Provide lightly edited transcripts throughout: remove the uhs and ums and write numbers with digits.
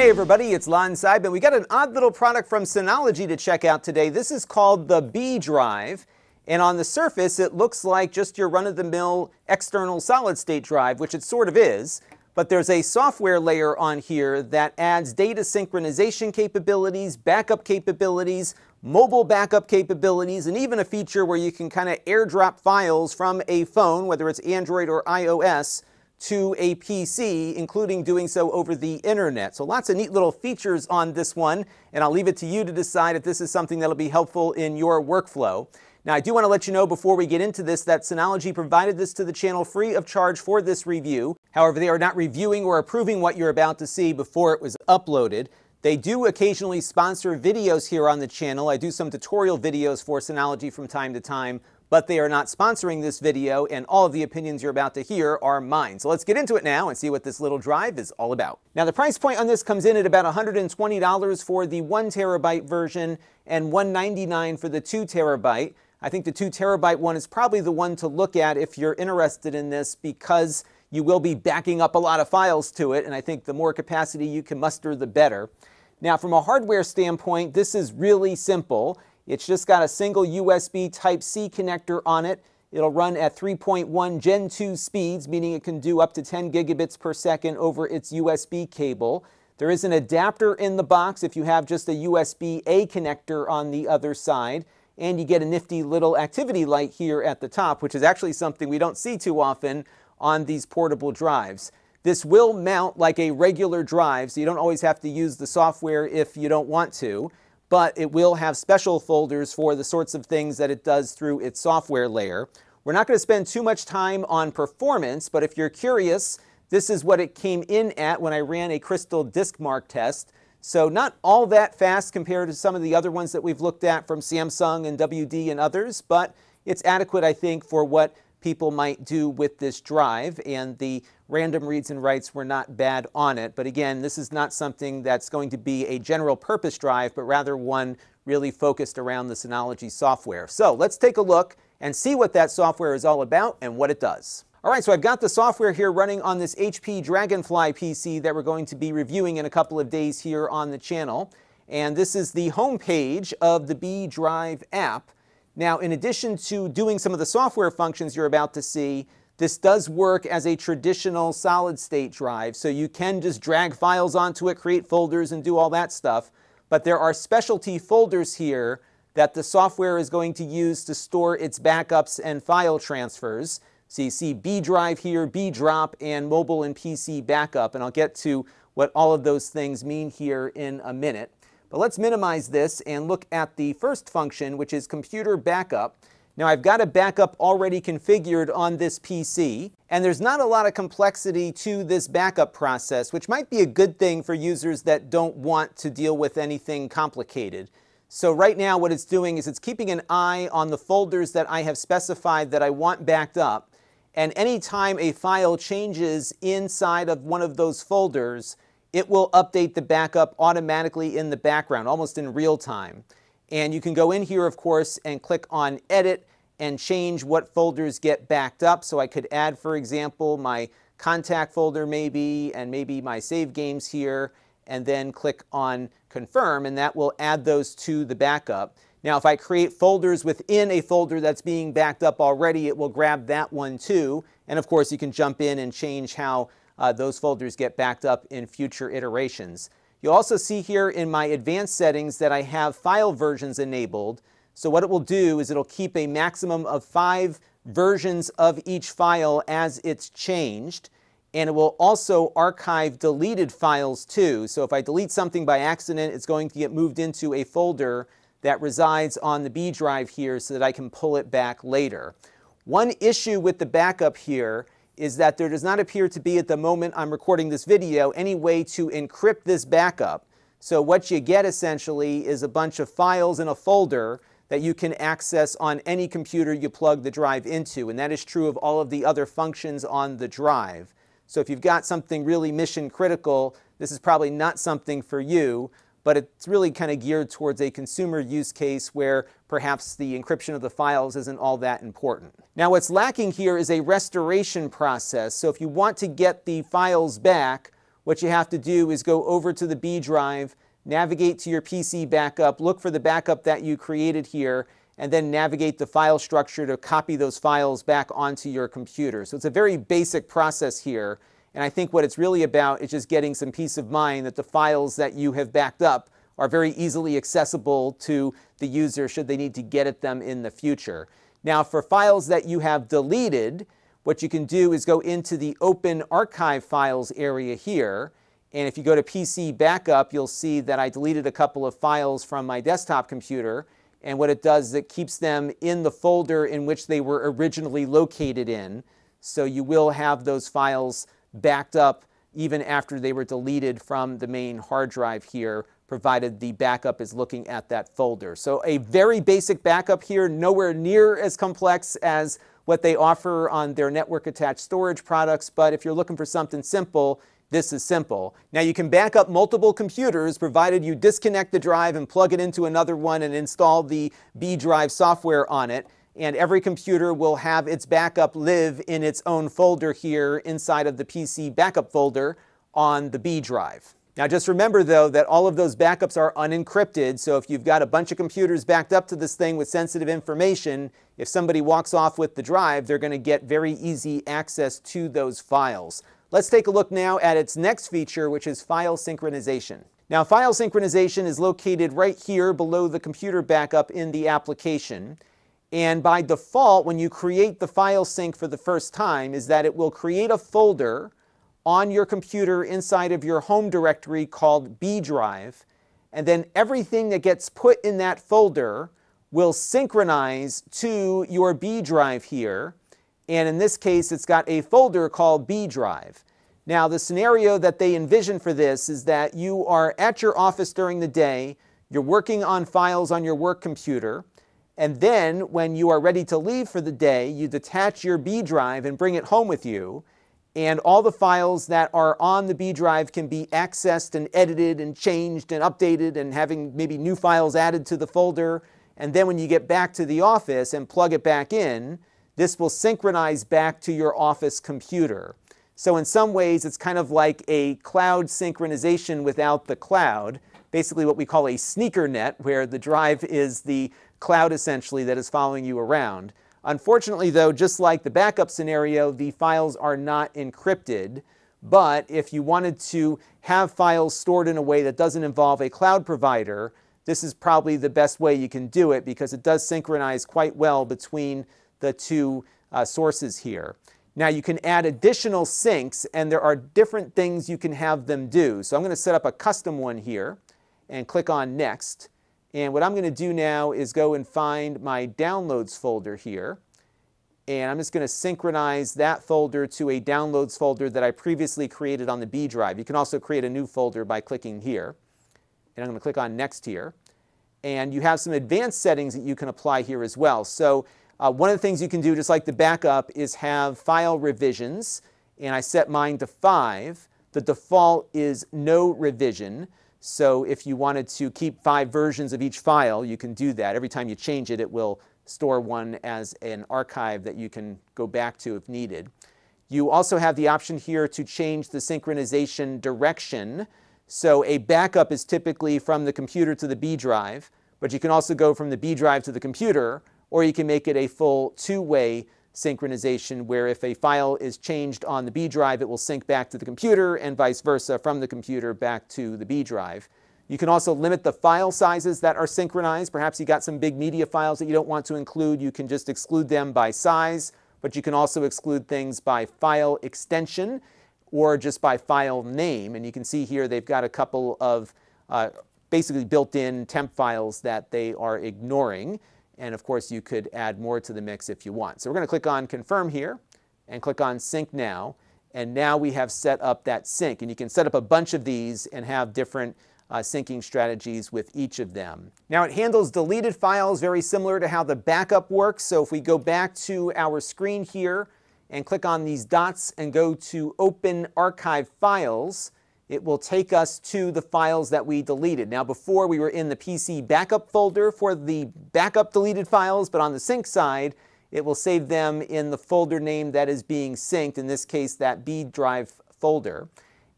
Hey everybody, it's Lon Seidman. We got an odd little product from Synology to check out today. This is called the BeeDrive, and on the surface it looks like just your run-of-the-mill external solid-state drive, which it sort of is, but there's a software layer on here that adds data synchronization capabilities, backup capabilities, mobile backup capabilities, and even a feature where you can kind of airdrop files from a phone, whether it's Android or iOS, to a PC, including doing so over the internet. So lots of neat little features on this one, and I'll leave it to you to decide if this is something that'll be helpful in your workflow. Now, I do want to let you know before we get into this that Synology provided this to the channel free of charge for this review. However, they are not reviewing or approving what you're about to see before it was uploaded. They do occasionally sponsor videos here on the channel. I do some tutorial videos for Synology from time to time, but they are not sponsoring this video, and all of the opinions you're about to hear are mine. So let's get into it now and see what this little drive is all about. Now, the price point on this comes in at about $120 for the 1 terabyte version and $199 for the 2 terabyte. I think the 2 terabyte one is probably the one to look at if you're interested in this, because you will be backing up a lot of files to it, and I think the more capacity you can muster, the better. Now, from a hardware standpoint, this is really simple. It's just got a single USB Type-C connector on it. It'll run at 3.1 Gen 2 speeds, meaning it can do up to 10 gigabits per second over its USB cable. There is an adapter in the box if you have just a USB-A connector on the other side, and you get a nifty little activity light here at the top, which is actually something we don't see too often on these portable drives. This will mount like a regular drive, so you don't always have to use the software if you don't want to, but it will have special folders for the sorts of things that it does through its software layer. We're not going to spend too much time on performance, but if you're curious, this is what it came in at when I ran a Crystal Disk Mark test. So not all that fast compared to some of the other ones that we've looked at from Samsung and WD and others, but it's adequate, I think, for what people might do with this drive, and the random reads and writes were not bad on it. But again, this is not something that's going to be a general purpose drive, but rather one really focused around the Synology software. So let's take a look and see what that software is all about and what it does. All right, so I've got the software here running on this HP Dragonfly PC that we're going to be reviewing in a couple of days here on the channel. And this is the home page of the BeeDrive app. Now, in addition to doing some of the software functions you're about to see, this does work as a traditional solid-state drive, so you can just drag files onto it, create folders, and do all that stuff. But there are specialty folders here that the software is going to use to store its backups and file transfers. So you see BeeDrive here, Beedrop, and mobile and PC backup, and I'll get to what all of those things mean here in a minute. But let's minimize this and look at the first function, which is computer backup. Now, I've got a backup already configured on this PC, and there's not a lot of complexity to this backup process, which might be a good thing for users that don't want to deal with anything complicated. So right now what it's doing is it's keeping an eye on the folders that I have specified that I want backed up, and anytime a file changes inside of one of those folders, it will update the backup automatically in the background, almost in real time. And you can go in here, of course, and click on Edit and change what folders get backed up. So I could add, for example, my contact folder maybe, and maybe my save games here, and then click on Confirm, and that will add those to the backup. Now, if I create folders within a folder that's being backed up already, it will grab that one too. And of course, you can jump in and change how those folders get backed up in future iterations. You'll also see here in my advanced settings that I have file versions enabled. So what it will do is it'll keep a maximum of 5 versions of each file as it's changed, and it will also archive deleted files too. So if I delete something by accident, it's going to get moved into a folder that resides on the BeeDrive here so that I can pull it back later. One issue with the backup here is that there does not appear to be, at the moment I'm recording this video, any way to encrypt this backup. So what you get essentially is a bunch of files in a folder that you can access on any computer you plug the drive into, and that is true of all of the other functions on the drive. So if you've got something really mission critical, this is probably not something for you, but it's really kind of geared towards a consumer use case where perhaps the encryption of the files isn't all that important. Now, what's lacking here is a restoration process. So if you want to get the files back, what you have to do is go over to the B drive, navigate to your PC backup, look for the backup that you created here, and then navigate the file structure to copy those files back onto your computer. So it's a very basic process here, and I think what it's really about is just getting some peace of mind that the files that you have backed up are very easily accessible to the user should they need to get at them in the future. Now, for files that you have deleted, what you can do is go into the Open Archive Files area here, and if you go to PC Backup, you'll see that I deleted a couple of files from my desktop computer, and what it does is it keeps them in the folder in which they were originally located in, so you will have those files backed up even after they were deleted from the main hard drive here, provided the backup is looking at that folder. So a very basic backup here, nowhere near as complex as what they offer on their network-attached storage products, but if you're looking for something simple, this is simple. Now, you can back up multiple computers provided you disconnect the drive and plug it into another one and install the BeeDrive software on it, and every computer will have its backup live in its own folder here inside of the PC backup folder on the BeeDrive. Now, just remember, though, that all of those backups are unencrypted, so if you've got a bunch of computers backed up to this thing with sensitive information, if somebody walks off with the drive, they're going to get very easy access to those files. Let's take a look now at its next feature, which is file synchronization. Now, file synchronization is located right here below the computer backup in the application. And by default, when you create the file sync for the first time, is that it will create a folder on your computer inside of your home directory called BeeDrive, and then everything that gets put in that folder will synchronize to your BeeDrive here, and in this case it's got a folder called BeeDrive. Now, the scenario that they envision for this is that you are at your office during the day, you're working on files on your work computer, and then when you are ready to leave for the day, you detach your BeeDrive and bring it home with you, and all the files that are on the BeeDrive can be accessed and edited and changed and updated and having maybe new files added to the folder. And then when you get back to the office and plug it back in, this will synchronize back to your office computer. So in some ways, it's kind of like a cloud synchronization without the cloud, basically what we call a sneaker net, where the drive is the cloud essentially that is following you around. Unfortunately, though, just like the backup scenario, the files are not encrypted, but if you wanted to have files stored in a way that doesn't involve a cloud provider, this is probably the best way you can do it because it does synchronize quite well between the two sources here. Now, you can add additional syncs, and there are different things you can have them do. So I'm going to set up a custom one here and click on Next. And what I'm going to do now is go and find my downloads folder here. And I'm just going to synchronize that folder to a downloads folder that I previously created on the B drive. You can also create a new folder by clicking here. And I'm going to click on Next here. And you have some advanced settings that you can apply here as well. So one of the things you can do, just like the backup, is have file revisions. And I set mine to 5. The default is no revision. So if you wanted to keep 5 versions of each file, you can do that. Every time you change it, it will store one as an archive that you can go back to if needed. You also have the option here to change the synchronization direction. So a backup is typically from the computer to the B drive, but you can also go from the B drive to the computer, or you can make it a full two-way synchronization where if a file is changed on the B drive, it will sync back to the computer and vice versa from the computer back to the B drive. You can also limit the file sizes that are synchronized. Perhaps you got some big media files that you don't want to include. You can just exclude them by size, but you can also exclude things by file extension or just by file name. And you can see here they've got a couple of basically built-in temp files that they are ignoring. And of course, you could add more to the mix if you want. So we're going to click on Confirm here and click on Sync Now. And now we have set up that sync. And you can set up a bunch of these and have different syncing strategies with each of them. Now, it handles deleted files very similar to how the backup works. So if we go back to our screen here and click on these dots and go to Open Archive Files, it will take us to the files that we deleted. Now, before we were in the PC backup folder for the backup deleted files, but on the sync side, it will save them in the folder name that is being synced, in this case, that B drive folder.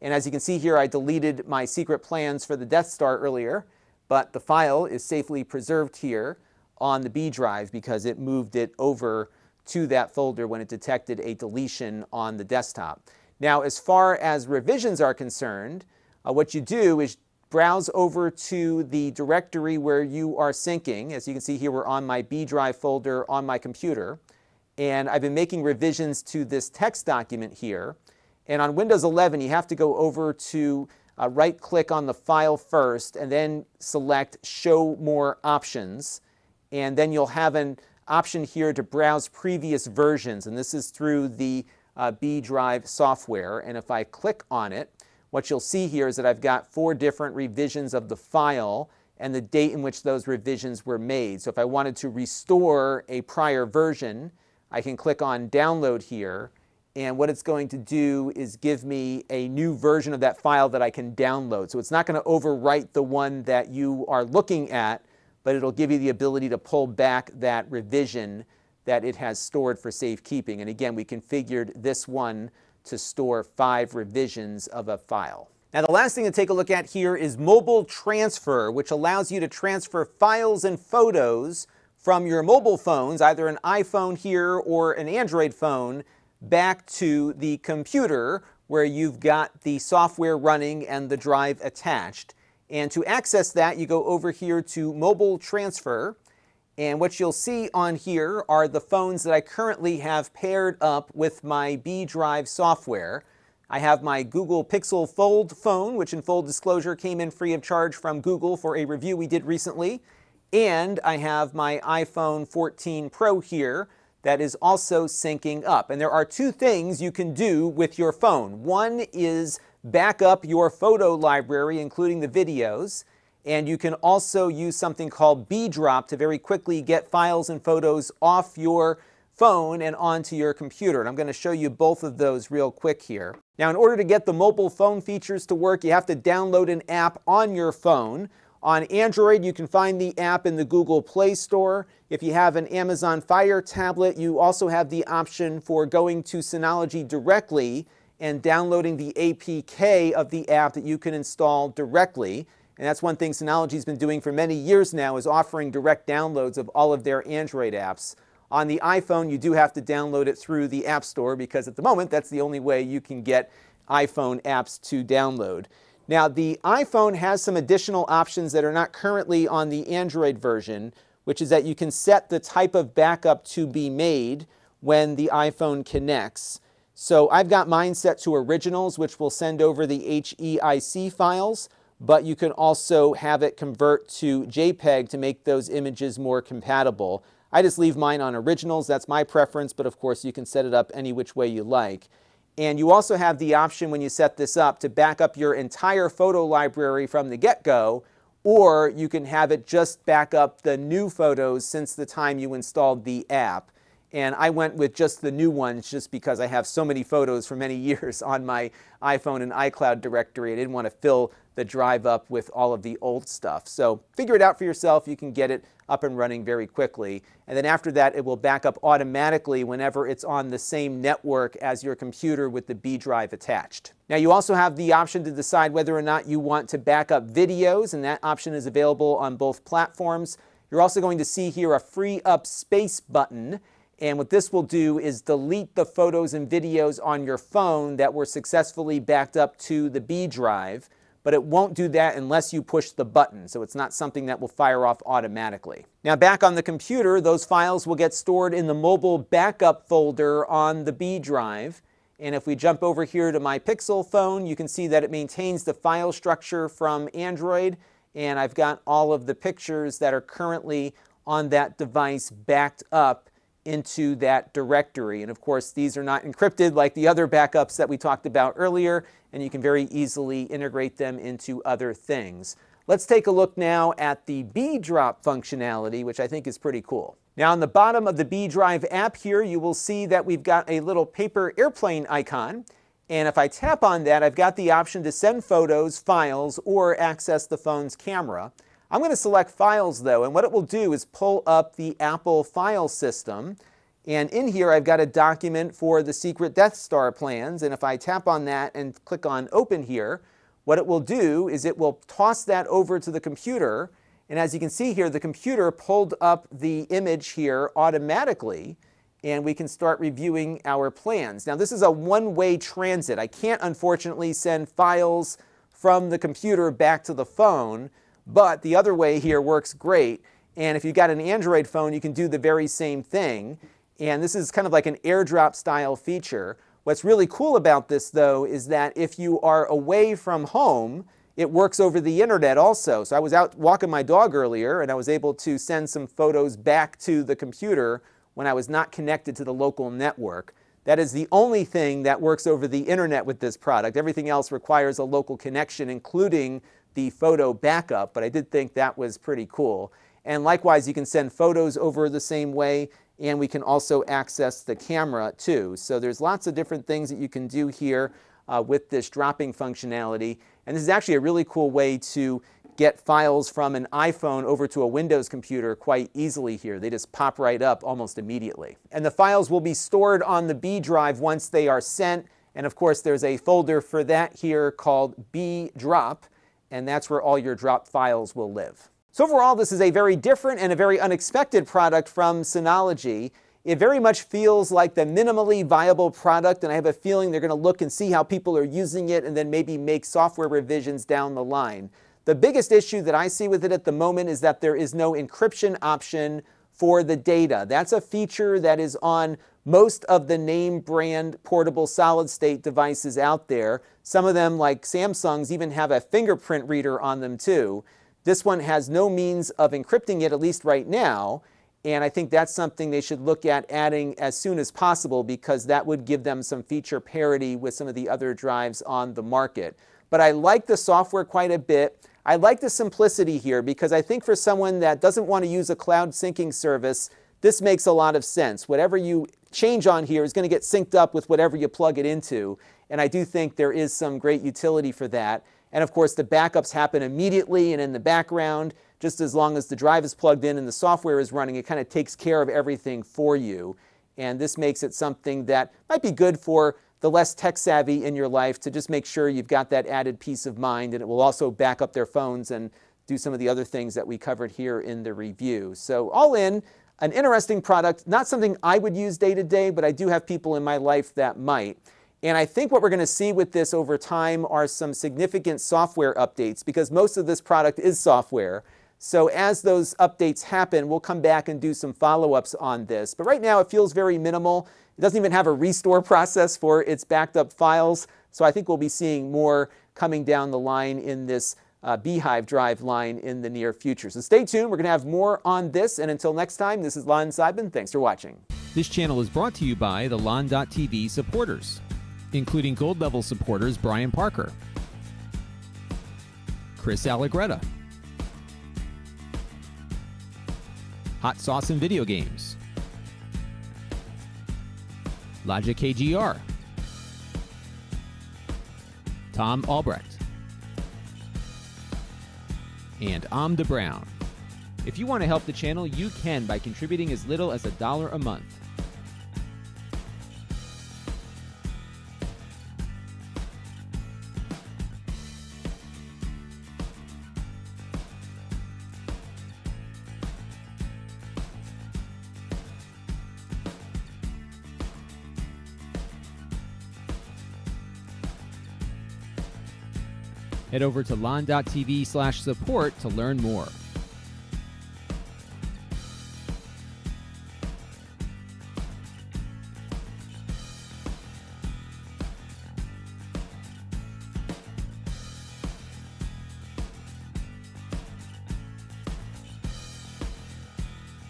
And as you can see here, I deleted my secret plans for the Death Star earlier, but the file is safely preserved here on the B drive because it moved it over to that folder when it detected a deletion on the desktop. Now, as far as revisions are concerned, what you do is browse over to the directory where you are syncing. As you can see here, we're on my B drive folder on my computer, and I've been making revisions to this text document here. And on Windows 11, you have to go over to right-click on the file first and then select Show More Options. And then you'll have an option here to browse previous versions, and this is through the BeeDrive software. And if I click on it, what you'll see here is that I've got 4 different revisions of the file and the date in which those revisions were made. So if I wanted to restore a prior version, I can click on Download here, and what it's going to do is give me a new version of that file that I can download. So it's not going to overwrite the one that you are looking at, but it'll give you the ability to pull back that revision that it has stored for safekeeping. And again, we configured this one to store 5 revisions of a file. Now, the last thing to take a look at here is mobile transfer, which allows you to transfer files and photos from your mobile phones, either an iPhone here or an Android phone, back to the computer where you've got the software running and the drive attached. And to access that, you go over here to Mobile Transfer, and what you'll see on here are the phones that I currently have paired up with my BeeDrive software. I have my Google Pixel Fold phone, which in full disclosure came in free of charge from Google for a review we did recently, and I have my iPhone 14 Pro here that is also syncing up. And there are 2 things you can do with your phone. One is back up your photo library, including the videos, and you can also use something called Beedrop to very quickly get files and photos off your phone and onto your computer. And I'm going to show you both of those real quick here. Now, in order to get the mobile phone features to work, you have to download an app on your phone. On Android, you can find the app in the Google Play Store. If you have an Amazon Fire tablet, you also have the option for going to Synology directly and downloading the APK of the app that you can install directly. And that's one thing Synology's been doing for many years now, is offering direct downloads of all of their Android apps. On the iPhone, you do have to download it through the App Store because at the moment, that's the only way you can get iPhone apps to download. Now, the iPhone has some additional options that are not currently on the Android version, which is that you can set the type of backup to be made when the iPhone connects. So I've got mine set to originals, which will send over the HEIC files, but you can also have it convert to JPEG to make those images more compatible. I just leave mine on originals. That's my preference, but of course you can set it up any which way you like. And you also have the option when you set this up to back up your entire photo library from the get-go, or you can have it just back up the new photos since the time you installed the app. And I went with just the new ones just because I have so many photos for many years on my iPhone and iCloud directory. I didn't want to fill the drive up with all of the old stuff. So figure it out for yourself. You can get it up and running very quickly. And then after that, it will back up automatically whenever it's on the same network as your computer with the B drive attached. Now, you also have the option to decide whether or not you want to back up videos, and that option is available on both platforms. You're also going to see here a free up space button. And what this will do is delete the photos and videos on your phone that were successfully backed up to the B drive, but it won't do that unless you push the button. So it's not something that will fire off automatically. Now, back on the computer, those files will get stored in the mobile backup folder on the B drive. And if we jump over here to my Pixel phone, you can see that it maintains the file structure from Android, and I've got all of the pictures that are currently on that device backed up into that directory. And of course, these are not encrypted like the other backups that we talked about earlier, and you can very easily integrate them into other things. Let's take a look now at the Beedrop functionality, which I think is pretty cool. Now, on the bottom of the BeeDrive app here, you will see that we've got a little paper airplane icon. And if I tap on that, I've got the option to send photos, files, or access the phone's camera. I'm going to select files though, and what it will do is pull up the Apple file system, And in here, I've got a document for the secret Death Star plans. And if I tap on that and click on Open here, what it will do is it will toss that over to the computer. And as you can see here, the computer pulled up the image here automatically, and we can start reviewing our plans. Now, this is a one-way transit. I can't, unfortunately, send files from the computer back to the phone, but the other way here works great. And if you've got an Android phone, you can do the very same thing. And this is kind of like an AirDrop style feature. What's really cool about this, though, is that if you are away from home, it works over the internet also. So I was out walking my dog earlier, and I was able to send some photos back to the computer when I was not connected to the local network. That is the only thing that works over the internet with this product. Everything else requires a local connection, including the photo backup, but I did think that was pretty cool. And likewise, you can send photos over the same way, and we can also access the camera too. So there's lots of different things that you can do here with this dropping functionality. And this is actually a really cool way to get files from an iPhone over to a Windows computer quite easily here. They just pop right up almost immediately. And the files will be stored on the BeeDrive once they are sent. And of course, there's a folder for that here called Beedrop, and that's where all your drop files will live. So overall, this is a very different and a very unexpected product from Synology. It very much feels like the minimally viable product, and I have a feeling they're going to look and see how people are using it and then maybe make software revisions down the line. The biggest issue that I see with it at the moment is that there is no encryption option for the data. That's a feature that is on most of the name brand portable solid-state devices out there. Some of them, like Samsung's, even have a fingerprint reader on them too. This one has no means of encrypting it, at least right now, and I think that's something they should look at adding as soon as possible, because that would give them some feature parity with some of the other drives on the market. But I like the software quite a bit. I like the simplicity here, because I think for someone that doesn't want to use a cloud syncing service, this makes a lot of sense. Whatever you change on here is going to get synced up with whatever you plug it into, and I do think there is some great utility for that. And of course, the backups happen immediately and in the background. Just as long as the drive is plugged in and the software is running, it kind of takes care of everything for you. And this makes it something that might be good for the less tech savvy in your life, to just make sure you've got that added peace of mind. And it will also back up their phones and do some of the other things that we covered here in the review. So all in, an interesting product, not something I would use day to day, but I do have people in my life that might. And I think what we're going to see with this over time are some significant software updates, because most of this product is software. So as those updates happen, we'll come back and do some follow-ups on this. But right now, it feels very minimal. It doesn't even have a restore process for its backed up files. So I think we'll be seeing more coming down the line in this Beehive Drive line in the near future. So stay tuned. We're going to have more on this. And until next time, this is Lon Seidman. Thanks for watching. This channel is brought to you by the Lon.TV supporters, including gold level supporters Brian Parker, Chris Allegretta, Hot Sauce and Video Games, Logic KGR, Tom Albrecht, and Om De Brown. If you want to help the channel, you can by contributing as little as $1 a month. Head over to Lon.TV/support to learn more.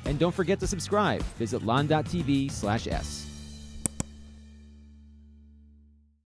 And don't forget to subscribe. Visit Lon.TV/S.